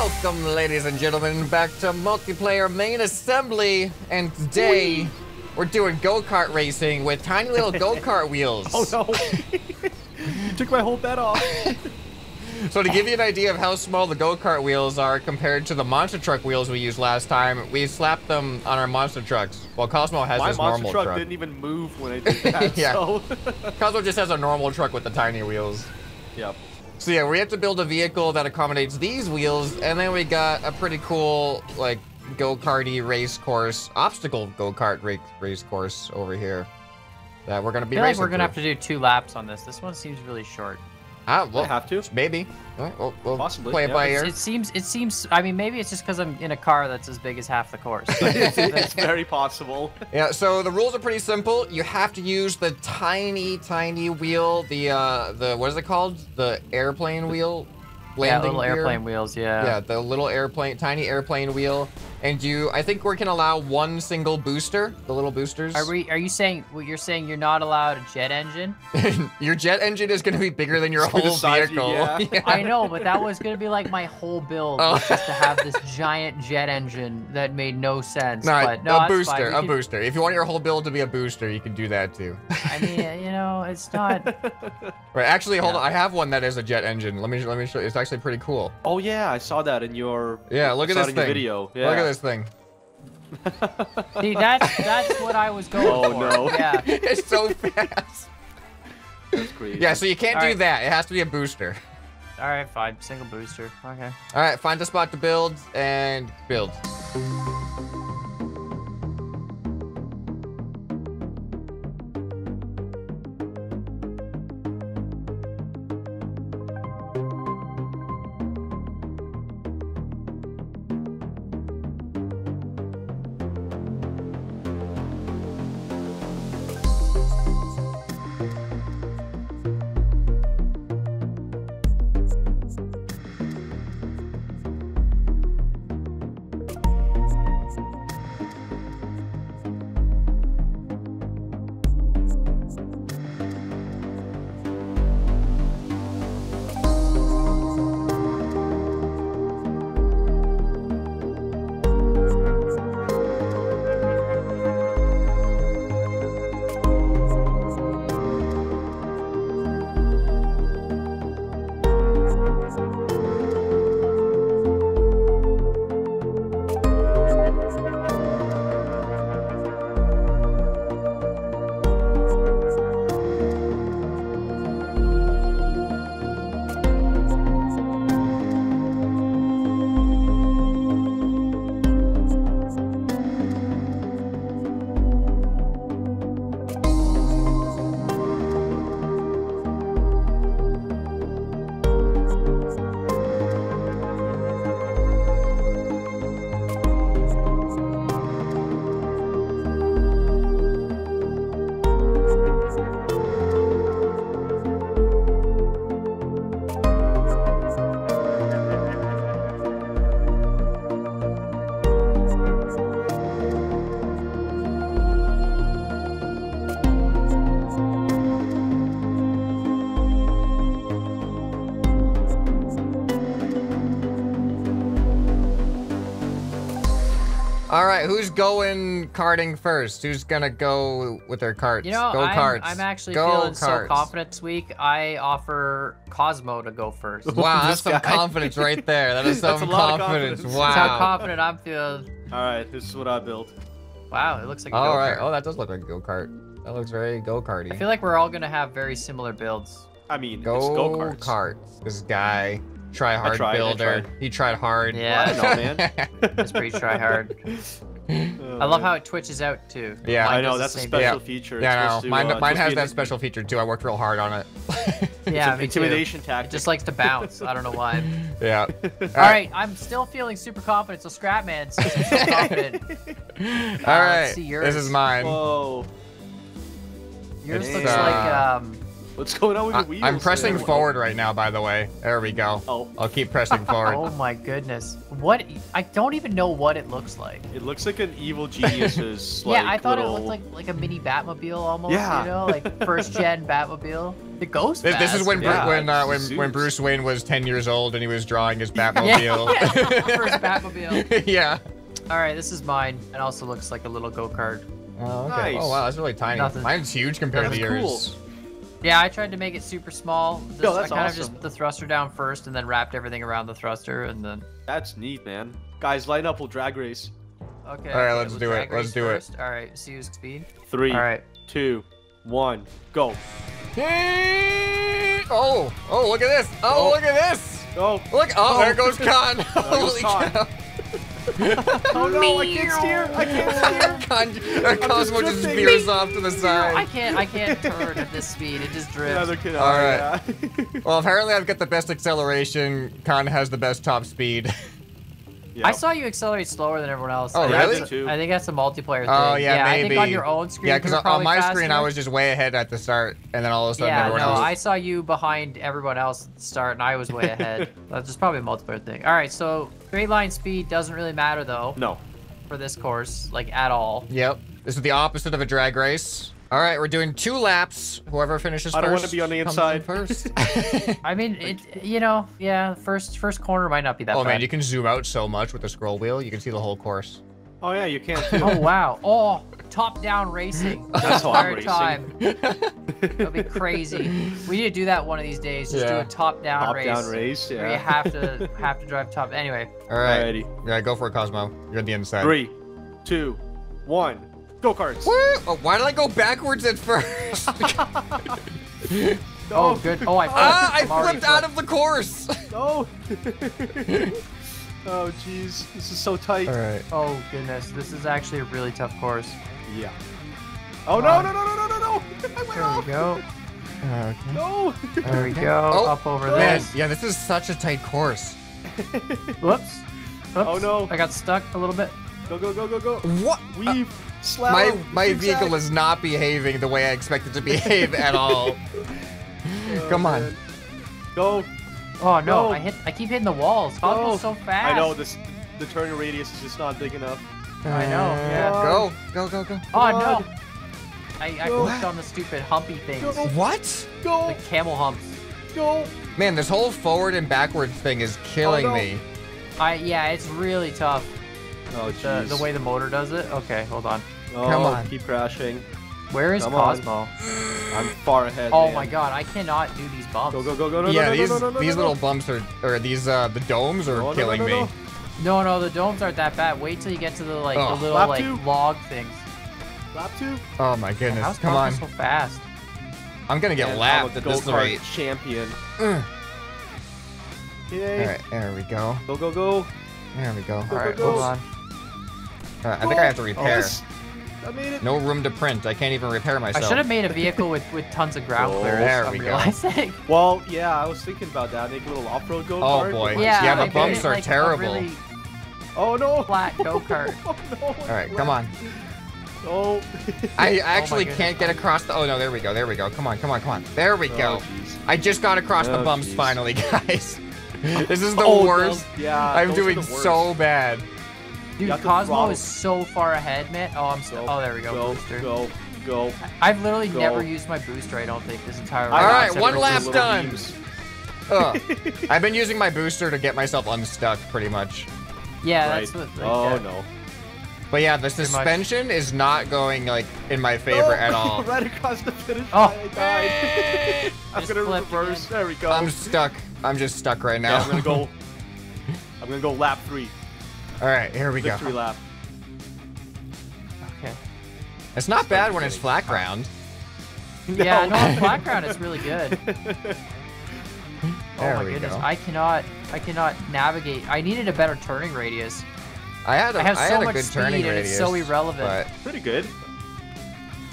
Welcome, ladies and gentlemen, back to multiplayer Main Assembly, and today we're doing go-kart racing with tiny little go-kart wheels. Oh no! Took my whole bed off. So to give you an idea of how small the go-kart wheels are compared to the monster truck wheels we used last time, we slapped them on our monster trucks. Well, Cosmo has his normal truck. My monster truck didn't even move when I did that, yeah. So. Cosmo just has a normal truck with the tiny wheels. Yep. So yeah, we have to build a vehicle that accommodates these wheels, and then we got a pretty cool, like, go-karty race course, obstacle go-kart race course over here that we're gonna be racing. We're gonna have to do 2 laps on this. This one seems really short. Ah, well, I have to. Maybe. We'll possibly play it by ear. It seems. I mean, maybe it's just because I'm in a car that's as big as half the course. It's very possible. Yeah. So the rules are pretty simple. You have to use the tiny wheel. The what is it called? The airplane wheel. Yeah, little airplane wheels. Yeah. Yeah, the little tiny airplane wheel. And I think we can allow one single booster, the little boosters. You're saying you're not allowed a jet engine? Your jet engine is going to be bigger than your whole vehicle. Yeah. Yeah. I know, but that was going to be like my whole build, just to have this giant jet engine that made no sense. No, but no, a booster. If you want your whole build to be a booster, you can do that too. I mean, you know, it's not. Right, actually, hold on. I have one that is a jet engine. Let me show you. It's actually pretty cool. Oh yeah, I saw that in your. Yeah, look at this thing. Video. Yeah. Look at this thing. See, that's what I was going for. Oh no. Yeah. It's so fast. That's crazy. Yeah, so you can't do that. It has to be a booster. All right, fine. Single booster. Okay. All right, find a spot to build and build. All right, who's going karting first? Who's gonna go with their karts? You know, I'm actually feeling so confident this week. I offer Cosmo to go first. Wow, that's some confidence right there. That is some confidence. Wow. That's how confident I'm feeling. All right, this is what I built. Wow, it looks like a go-kart. All right, oh, that does look like a go-kart. That looks very go-karty. I feel like we're all gonna have very similar builds. I mean, it's go-karts. This guy. Try hard builder. He tried hard. Yeah, no, man. It's pretty try hard. I love how it twitches out too. Yeah, I know that's a special feature. Yeah, mine has that special feature too. I worked real hard on it. Yeah, intimidation tactic. It just likes to bounce. I don't know why. Yeah. All right, I'm still feeling super confident. So Scrapman, so confident. All right, this is mine. Whoa. Yours looks like What's going on with your wheels? I'm pressing forward right now, by the way. There we go. Oh. I'll keep pressing forward. Oh my goodness. What? I don't even know what it looks like. It looks like an evil genius's like, yeah, I thought little... it looked like a mini Batmobile almost, yeah. You know? Like first-gen Batmobile. It goes fast. This is when, yeah, when Bruce Wayne was 10 years old and he was drawing his Batmobile. Yeah. First Batmobile. Yeah. All right, this is mine. It also looks like a little go-kart. Oh, okay. Nice. Oh, wow, that's really tiny. Nothing. Mine's huge compared to yours. Cool. Yeah, I tried to make it super small. This, no, that's I kind awesome. Of just put the thruster down first and then wrapped everything around the thruster and then... That's neat, man. Guys, line up, we'll drag race. Okay. All right, let's do it. Let's do it. All right, see who's speed. 3, 2, 1, go. Oh, oh, look at this. Oh, look at this. Oh, look. Oh, there goes Khan. Holy cow. Oh no, I can't steer! I can't steer! Cosmo just veers off to the side. I can't turn at this speed. It just drifts. Another kid. All right. Yeah. Well, apparently I've got the best acceleration. Khan has the best top speed. Yep. I saw you accelerate slower than everyone else. Oh, really? I think that's a multiplayer thing. Oh, yeah, maybe. I think on your own screen, yeah, because on my screen, I was just way ahead at the start, and then all of a sudden, everyone else... Yeah, no, I saw you behind everyone else at the start, and I was way ahead. That's just probably a multiplayer thing. All right, so straight line speed doesn't really matter, though. No. For this course, like, at all. Yep. This is the opposite of a drag race. All right, we're doing 2 laps. Whoever finishes first. I don't want to be on the inside. First. I mean, it. You know, yeah. First corner might not be that bad. Oh man, you can zoom out so much with the scroll wheel. You can see the whole course. Oh yeah, you can. Oh wow. Oh, top down racing. That's hard time. That'll be crazy. We need to do that one of these days. Just do a top down race. Top down race. Yeah. Where you have to drive top. Anyway. All right. Alrighty. Yeah, go for it, Cosmo. You're at the inside. 3, 2, 1. Go karts. Oh, why did I go backwards at first? Oh, good. Oh, I flipped out of the course. No. Oh, jeez. This is so tight. All right. Oh, goodness. This is actually a really tough course. Yeah. Oh, no. I went off. There we go. Okay. No. There we go. Oh, up over this. Yeah, this is such a tight course. Whoops. Oh, no. I got stuck a little bit. Go. What? We've... My vehicle is not behaving the way I expect it to behave at all. Oh, come on. Man. Go. Oh no, go. I keep hitting the walls. Go so fast. I know the turning radius is just not big enough. I know. Yeah. Go. Oh no. I clicked on the stupid humpy things. Go. What? Go. The camel humps. Go. Man, this whole forward and backward thing is killing me. Yeah, it's really tough. Oh, jeez. The way the motor does it? Okay, hold on. Oh, come on. Keep crashing. Where is Cosmo? I'm far ahead. Oh, man. My God. I cannot do these bumps. Go. Yeah, these little bumps are, or these, the domes are killing me. No, the domes aren't that bad. Wait till you get to the, like, the little, like, log things. Lap 2? Oh, my goodness. How's Cosmo so fast? I'm going to get lapped at this rate. Champion. Yay. All right, there we go. Go. There we go. All right, hold on. I think I have to repair. Oh, I made it. No room to print. I can't even repair myself. I should have made a vehicle with tons of ground clearance. There we go. Realizing. Well, yeah, I was thinking about that. Make a little off-road go-kart. Oh boy. Yeah, the bumps are terrible. Really flat go-kart. No, all right, come on. Oh. I actually can't get across the. Oh no, there we go. Come on. There we go. Geez. I just got across the bumps finally, guys. This is the worst. Yeah. I'm doing so bad. Dude, Cosmo is so far ahead, man. Oh, I'm still. Oh, there we go. Go. I've literally never used my booster, I don't think, this entire life. All right, 1 lap done. I've been using my booster to get myself unstuck, pretty much. Yeah, that's what. Oh, no. But yeah, the suspension is not going, like, in my favor at all. Right across the finish line, I died. I'm going to reverse. There we go. I'm stuck. I'm just stuck right now. Yeah, I'm going to go lap 3. All right, here we go. Lap. Okay. It's not bad when it's flat ground. No. Yeah, no, flat ground is really good. Oh my goodness, I cannot navigate. I needed a better turning radius. I had a good turning radius. It's so irrelevant. But... Pretty good.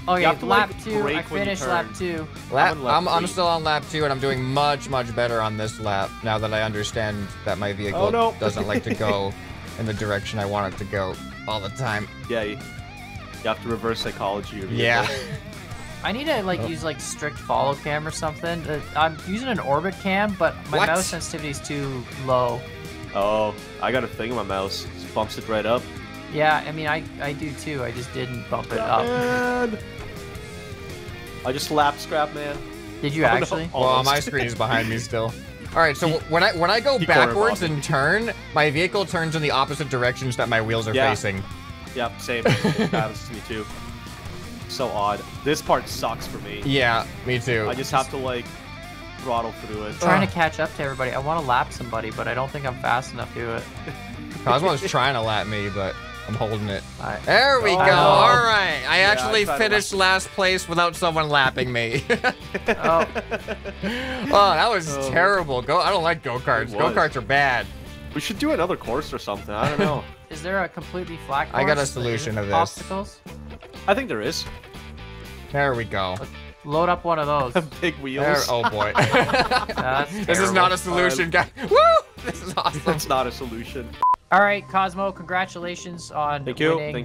Okay, lap 2. I finished lap 2. I'm still on lap 2, and I'm doing much, much better on this lap now that I understand that my vehicle doesn't like to go in the direction I want it to go all the time. Yeah, you have to reverse psychology. Yeah. I need to like use like strict follow cam or something. I'm using an orbit cam, but my mouse sensitivity is too low. Oh, I got a thing on my mouse. It bumps it right up. Yeah, I mean, I do too. I just didn't bump it up. Man. I just lapped Scrapman. Did you actually? No. Well, my screen is behind me still. All right, so when I go backwards and turn, my vehicle turns in the opposite directions that my wheels are facing. Yep, same. That happens to me too. So odd. This part sucks for me. Yeah, me too. I just have to like throttle through it. I'm trying to catch up to everybody. I want to lap somebody, but I don't think I'm fast enough to do it. Cosmo's trying to lap me, but I'm holding it. Right. There we go. All right. I actually finished last place without someone lapping me. That was terrible. I don't like go-karts. Go-karts are bad. We should do another course or something. I don't know. Is there a completely flat course? I got a solution to this. Obstacles? I think there is. There we go. Let's load up one of those. Big wheels. There, oh, boy. This is not a solution, guys. Woo! This is awesome. That's not a solution. All right, Cosmo, congratulations on winning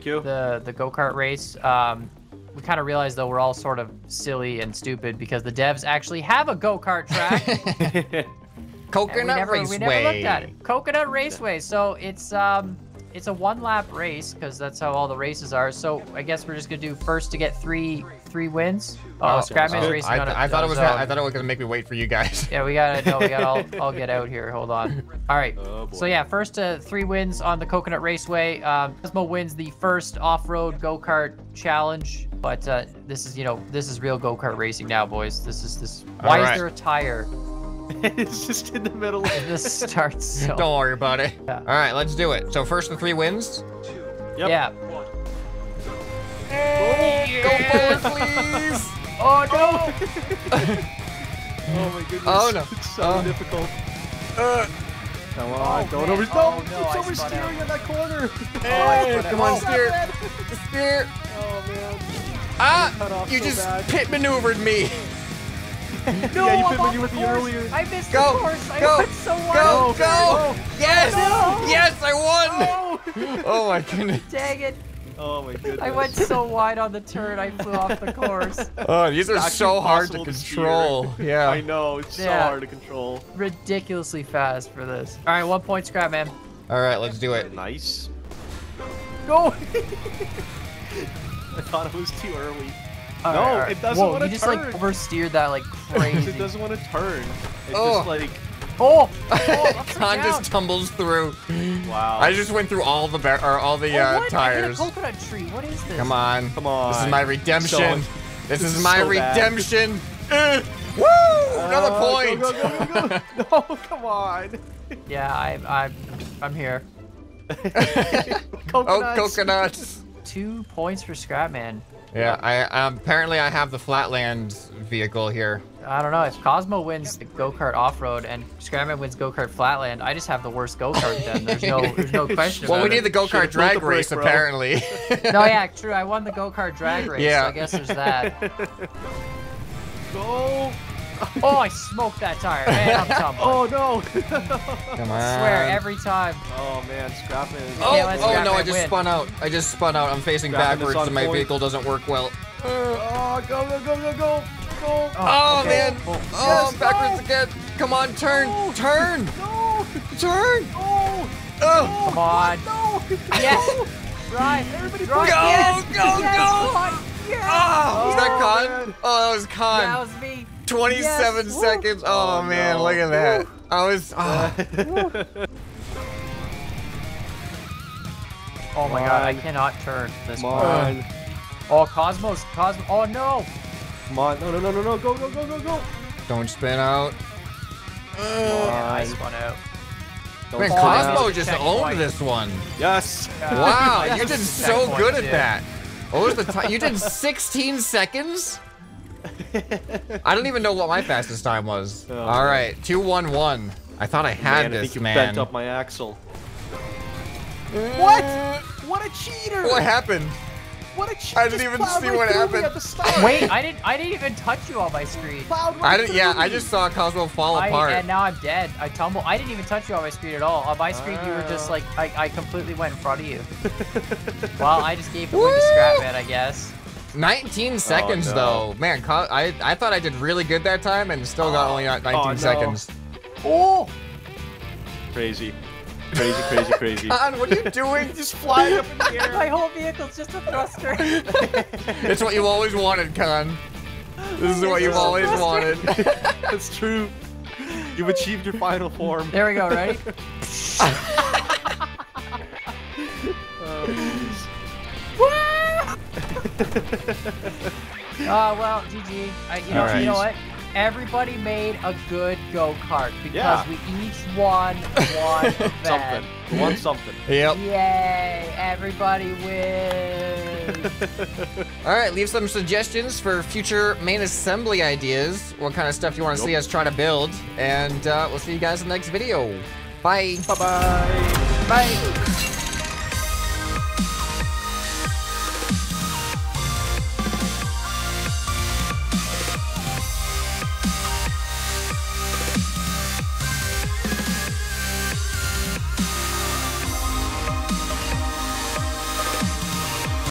the go-kart race. We kind of realized, though, we're all sort of silly and stupid because the devs actually have a go-kart track. Coconut Raceway. We never looked at it. Coconut Raceway. So it's a one-lap race because that's how all the races are. So I guess we're just going to do first to get three wins. Oh, Scrapman's racing on it. I thought it was going to make me wait for you guys. Yeah, we gotta all get out here. Hold on. All right. Oh, so yeah, first to three wins on the Coconut Raceway. Cosmo wins the first off-road go-kart challenge, but this is, you know, this is real go-kart racing now, boys. This. Why is there a tire? It's just in the middle. This starts. So... Don't worry about it. Yeah. All right, let's do it. So first the three wins. Yep. Yeah. One. Hey, go forward, please. Oh no! Oh my goodness! Oh no! It's so difficult. Come on! Don't oversteer! It's oversteering in that corner. Hey, come on, steer! Steer! Oh man! Ah! You just pit maneuvered me. No, yeah, you put me with you earlier. I missed the course. I went so well. Go! Yes! No. Yes, I won! Oh. Oh my goodness. Dang it. Oh my goodness. I went so wide on the turn, I flew off the course. Oh, these are so hard to control. Yeah. I know, it's so hard to control. Ridiculously fast for this. All right, 1 point Scrapman. All right, let's do it. Nice. Go! I thought it was too early. All right. It doesn't want to turn. You just like oversteered that like crazy. It doesn't want to turn. It just like... Khan just tumbles through. Wow. I just went through all the tires. I hit a coconut tree. What is this? Come on. Come on. This is my redemption. This is my redemption. Woo! Another point. Go. No, come on. Yeah, I'm here. Coconuts. Oh, coconuts. 2 points for Scrapman. Yeah, apparently I have the Flatlands vehicle here. I don't know, if Cosmo wins the go-kart off-road and Scrapman wins go-kart Flatland, I just have the worst go-kart then. There's no question about it. Well, we need the go-kart drag race, apparently. No, yeah, true, I won the go-kart drag race, so I guess there's that. Go! Oh, I smoked that tire. Man, I'm tumbling. Oh, no. Come on. I swear, every time. Oh, man. Scrapman. Spun out. I just spun out. I'm facing backwards and my vehicle doesn't work well. Go. Oh, man. Oh, backwards again. Come on, turn. Turn. No. Turn. No. Oh. Come on. No. Yes. Drive. Everybody drive. Go. Yes. Oh, was that Khan? Man. Oh, that was Khan. That was me. 27 seconds. Oh man, look at that. I was. Oh my god, I cannot turn this one. Oh, Cosmo. Oh no. Come on, no. Go. Don't spin out. I spun out. Man, Cosmo just owned this one. Yes. Wow, you did so good at that. What was the time? You did 16 seconds? I don't even know what my fastest time was. Oh, all right, 2:11. I thought I had this, I think you bent up my axle. What? What a cheater! What happened? What a cheater! I didn't even see what happened. Wait, I didn't even touch you on my screen. I just saw Cosmo fall apart. And now I'm dead. I tumble. I didn't even touch you on my screen at all. On my screen, you were just like I completely went in front of you. Well, I just gave the win to Scrapman, I guess. 19 seconds, oh, no. Though. Man, I thought I did really good that time and still got only 19 seconds. Oh! Crazy. Crazy, crazy, crazy. Khan, what are you doing? Just flying up in the air. My whole vehicle's just a thruster. It's what you always wanted, Khan. This is what you've always wanted. That's true. You've achieved your final form. There we go, right? Well, GG. You know what? Everybody made a good go-kart because we each won something. Won something. Yep. Yay! Everybody wins. All right, leave some suggestions for future Main Assembly ideas. What kind of stuff you want to see us try to build? And we'll see you guys in the next video. Bye. Bye-bye. Bye.